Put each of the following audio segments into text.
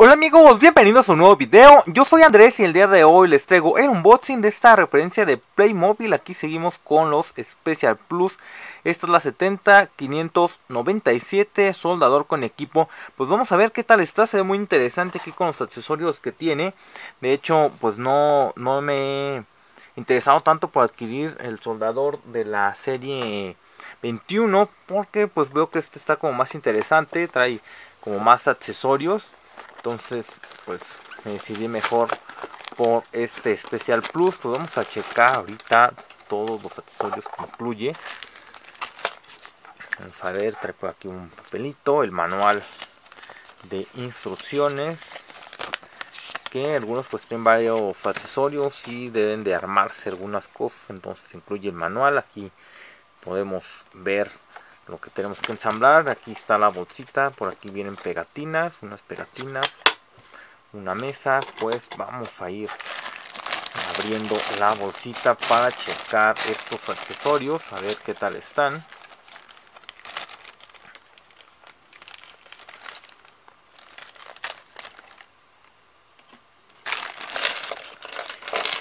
Hola amigos, bienvenidos a un nuevo video. Yo soy Andrés y el día de hoy les traigo el unboxing de esta referencia de Playmobil. Aquí seguimos con los Special Plus. Esta es la 70-597 soldador con equipo. Pues vamos a ver qué tal está, se ve muy interesante aquí con los accesorios que tiene. De hecho pues no me he interesado tanto por adquirir el soldador de la serie 21, porque pues veo que este está como más interesante, trae como más accesorios. Entonces pues me decidí mejor por este Special Plus. Pues vamos a checar ahorita todos los accesorios que incluye. Vamos a ver, trae por aquí un papelito, el manual de instrucciones, que algunos pues tienen varios accesorios y deben de armarse algunas cosas. Entonces incluye el manual, aquí podemos ver lo que tenemos que ensamblar. Aquí está la bolsita, por aquí vienen pegatinas, unas pegatinas, una mesa. Pues vamos a ir abriendo la bolsita para checar estos accesorios, a ver qué tal están.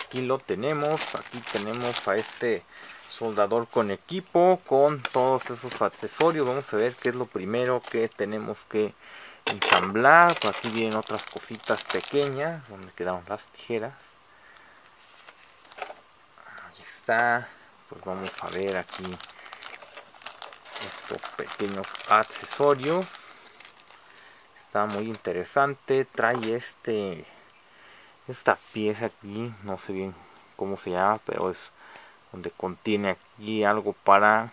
Aquí lo tenemos, aquí tenemos a este soldador con equipo con todos esos accesorios. Vamos a ver qué es lo primero que tenemos que ensamblar. Por aquí vienen otras cositas pequeñas, donde quedaron las tijeras. Ahí está. Pues vamos a ver aquí estos pequeños accesorios. Está muy interesante. Trae esta pieza aquí, no sé bien cómo se llama, pero es donde contiene aquí algo para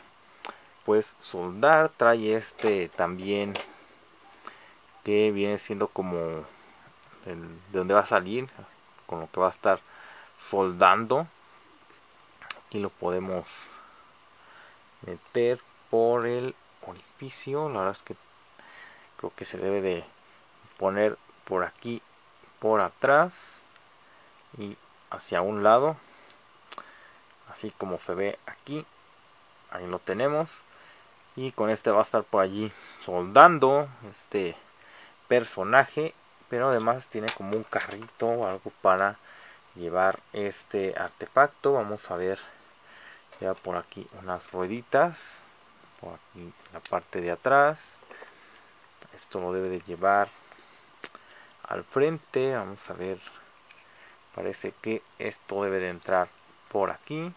pues soldar. Trae también que viene siendo como de donde va a salir, con lo que va a estar soldando. Aquí lo podemos meter por el orificio. La verdad es que creo que se debe de poner por aquí, por atrás y hacia un lado, así como se ve aquí. Ahí lo tenemos, y con este va a estar por allí soldando este personaje. Pero además tiene como un carrito o algo para llevar este artefacto. Vamos a ver, ya por aquí unas rueditas, por aquí la parte de atrás. Esto lo debe de llevar al frente. Vamos a ver, parece que esto debe de entrar por aquí.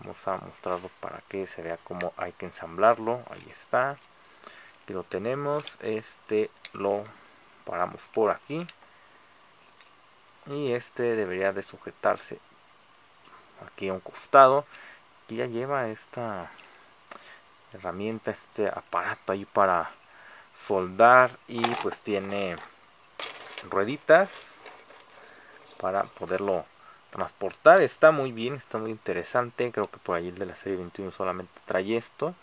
Vamos a mostrarlo para que se vea cómo hay que ensamblarlo. Ahí está, aquí lo tenemos. Lo paramos por aquí y debería de sujetarse aquí a un costado. Aquí ya lleva esta herramienta, este aparato ahí para soldar, y pues tiene rueditas para poderlo transportar. Está muy bien, está muy interesante. Creo que por ahí el de la serie 21 solamente trae esto.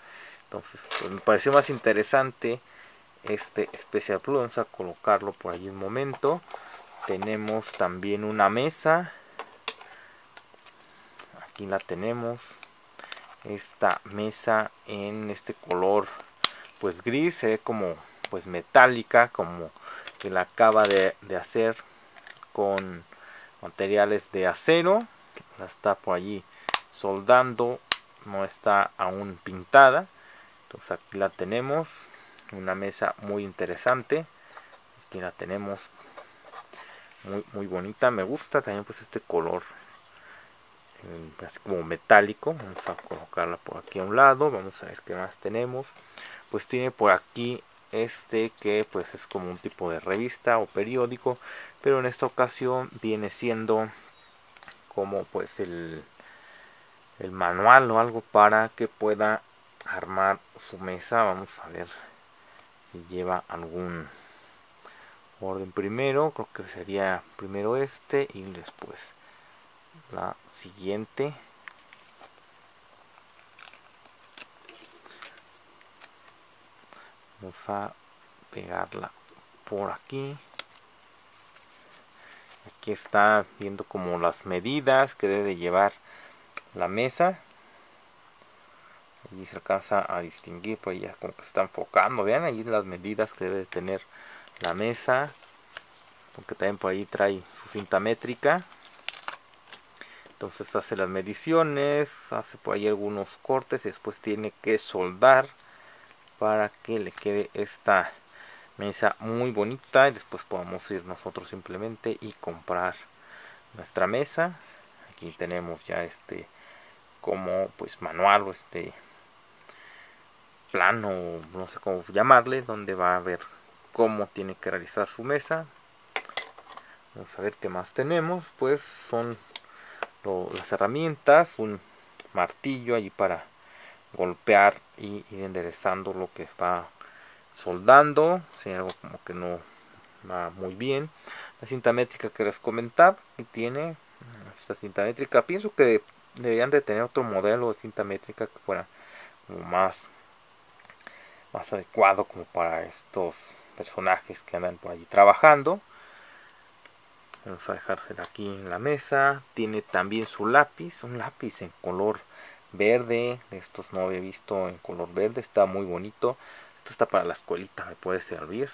Entonces pues me pareció más interesante este Special Plus. Vamos a colocarlo por ahí un momento. Tenemos también una mesa, aquí la tenemos, esta mesa en color pues gris, se ve como pues metálica, como que la acaba de hacer con materiales de acero. La está por allí soldando, no está aún pintada. Entonces aquí la tenemos, una mesa muy interesante. Aquí la tenemos, muy bonita. Me gusta también pues color así como metálico. Vamos a colocarla por aquí a un lado. Vamos a ver qué más tenemos. Pues tiene por aquí que pues es como un tipo de revista o periódico, pero en esta ocasión viene siendo como pues el manual o algo para que pueda armar su mesa. Vamos a ver si lleva algún orden primero. Creo que sería primero y después la siguiente. Vamos a pegarla por aquí. Aquí está viendo como las medidas que debe de llevar la mesa. Allí se alcanza a distinguir, pues ya como que se está enfocando. Vean allí las medidas que debe de tener la mesa. porque también por ahí trae su cinta métrica. Entonces hace las mediciones, hace por ahí algunos cortes y después tiene que soldar para que le quede esta mesa muy bonita, y después podamos ir nosotros simplemente y comprar nuestra mesa. Aquí tenemos ya como pues manual o plano, no sé cómo llamarle, donde va a ver cómo tiene que realizar su mesa. Vamos a ver qué más tenemos. Pues son las herramientas, un martillo allí para golpear y ir enderezando lo que va soldando, si algo como que no va muy bien. La cinta métrica que les comentaba, y tiene esta cinta métrica. Pienso que deberían de tener otro modelo de cinta métrica que fuera como más adecuado como para estos personajes que andan por allí trabajando. Vamos a dejársela aquí en la mesa. Tiene también su lápiz, un lápiz en color verde. Estos no había visto en color verde, está muy bonito. Esto está para la escuelita, me puede servir.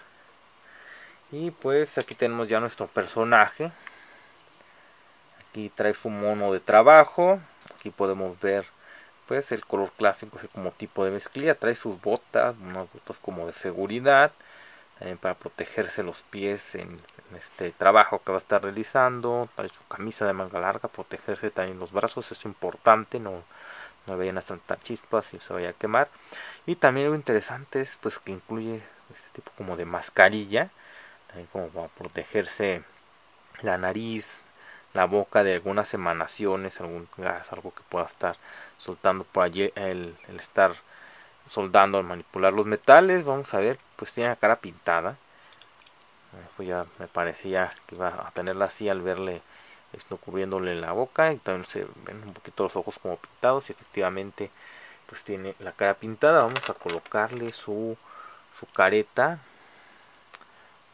Y pues aquí tenemos ya nuestro personaje. Aquí trae su mono de trabajo. Aquí podemos ver pues el color clásico, así como tipo de mezclilla. Trae sus botas, unas botas como de seguridad, también para protegerse los pies en este trabajo que va a estar realizando. Trae su camisa de manga larga, protegerse también los brazos, es importante, no vayan a saltar chispas y se vaya a quemar. Y también lo interesante es pues que incluye este tipo como de mascarilla, también como para protegerse la nariz, la boca de algunas emanaciones, algún gas, algo que pueda estar soltando por allí el estar soldando, al manipular los metales. Vamos a ver, pues tiene la cara pintada. Pues ya me parecía que iba a tenerla así al verle esto cubriéndole la boca, y también se ven un poquito los ojos como pintados, y efectivamente pues tiene la cara pintada. Vamos a colocarle su careta.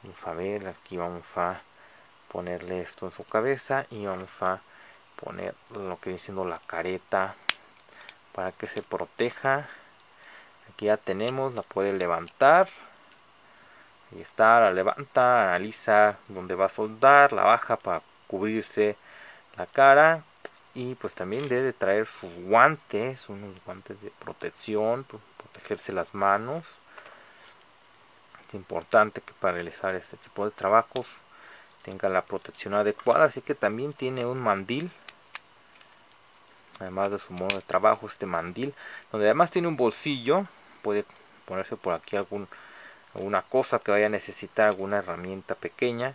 Vamos a ver, aquí vamos a ponerle esto en su cabeza y vamos a poner lo que viene siendo la careta para que se proteja. Aquí ya tenemos, la puede levantar y está, la levanta, analiza donde va a soldar, la baja para cubrirse la cara. Y pues también debe traer sus guantes, unos guantes de protección, protegerse las manos. Es importante que para realizar este tipo de trabajos tenga la protección adecuada. Así que también tiene un mandil, además de su modo de trabajo, este mandil, donde además tiene un bolsillo, puede ponerse por aquí alguna cosa que vaya a necesitar, alguna herramienta pequeña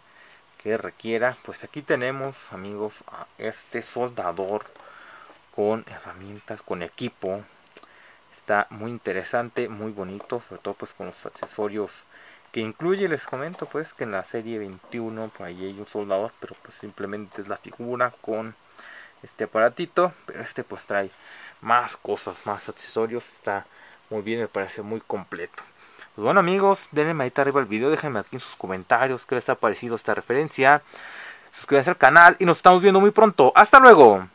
que requiera. Pues aquí tenemos, amigos, a este soldador con herramientas, con equipo. Está muy interesante, muy bonito, sobre todo pues con los accesorios que incluye. Les comento pues que en la serie 21 por ahí hay un soldador, pero pues simplemente es la figura con este aparatito, pero pues trae más cosas, más accesorios. Está muy bien, me parece muy completo. Pues bueno, amigos, denle manita arriba al video, déjenme aquí en sus comentarios qué les ha parecido esta referencia, suscríbanse al canal y nos estamos viendo muy pronto. ¡Hasta luego!